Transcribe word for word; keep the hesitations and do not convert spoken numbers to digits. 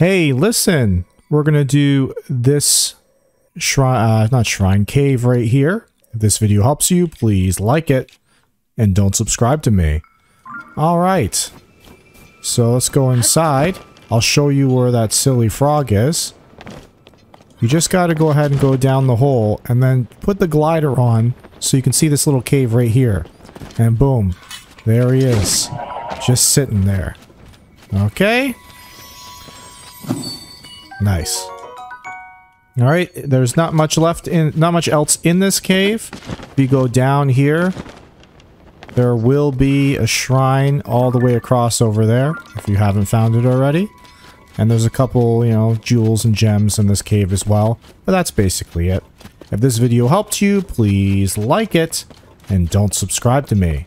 Hey, listen, we're going to do this shrine, uh, not shrine, cave right here. If this video helps you, please like it and don't subscribe to me. All right. So let's go inside. I'll show you where that silly frog is. You just got to go ahead and go down the hole and then put the glider on so you can see this little cave right here. And boom, there he is, just sitting there. Okay. Nice. All right, there's not much left in, not much else in this cave. If you go down here, there will be a shrine all the way across over there, if you haven't found it already. And there's a couple, you know, jewels and gems in this cave as well. But that's basically it. If this video helped you, please like it. And don't subscribe to me.